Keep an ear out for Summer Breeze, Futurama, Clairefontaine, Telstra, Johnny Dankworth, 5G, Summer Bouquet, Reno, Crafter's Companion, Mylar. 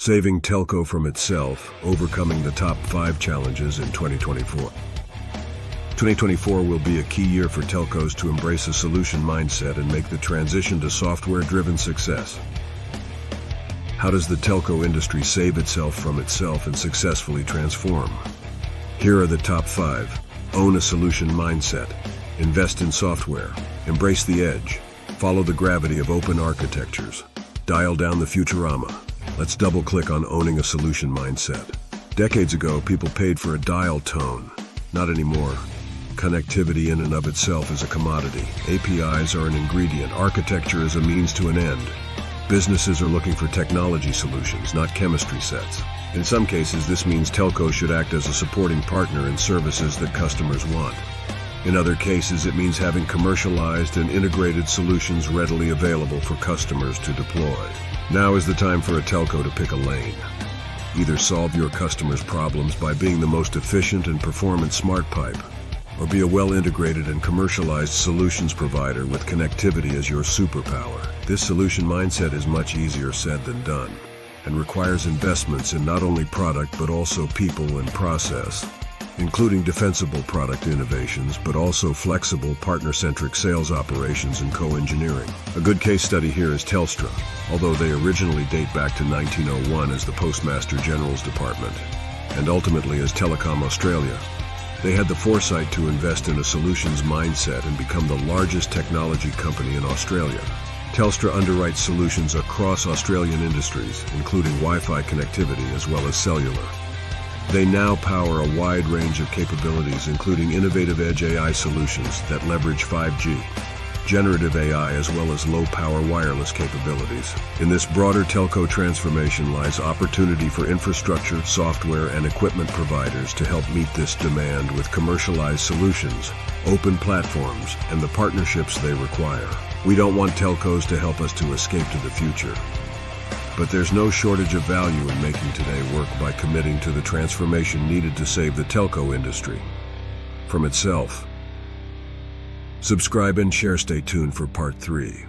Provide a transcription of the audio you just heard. saving telco from itself, overcoming the top 5 challenges in 2024. 2024 will be a key year for telcos to embrace a solution mindset and make the transition to software-driven success. How does the telco industry save itself from itself and successfully transform? Here are the top 5. Own a solution mindset. Invest in software. Embrace the edge. Follow the gravity of open architectures. Dial down the Futurama. Let's double-click on owning a solution mindset. Decades ago, people paid for a dial tone. Not anymore. Connectivity in and of itself is a commodity. APIs are an ingredient. Architecture is a means to an end. Businesses are looking for technology solutions, not chemistry sets. In some cases, this means telcos should act as a supporting partner in services that customers want. In other cases, it means having commercialized and integrated solutions readily available for customers to deploy. Now is the time for a telco to pick a lane. Either solve your customers' problems by being the most efficient and performant smart pipe, or be a well-integrated and commercialized solutions provider with connectivity as your superpower. This solution mindset is much easier said than done, and requires investments in not only product but also people and process, including defensible product innovations, but also flexible partner-centric sales operations and co-engineering. A good case study here is Telstra. Although they originally date back to 1901 as the Postmaster General's Department, and ultimately as Telecom Australia, they had the foresight to invest in a solutions mindset and become the largest technology company in Australia. Telstra underwrites solutions across Australian industries, including Wi-Fi connectivity as well as cellular. They now power a wide range of capabilities, including innovative edge AI solutions that leverage 5G, generative AI, as well as low-power wireless capabilities. In this broader telco transformation lies opportunity for infrastructure, software, and equipment providers to help meet this demand with commercialized solutions, open platforms, and the partnerships they require. We don't want telcos to help us to escape to the future, but there's no shortage of value in making today work by committing to the transformation needed to save the telco industry from itself. Subscribe and share. Stay tuned for part 3.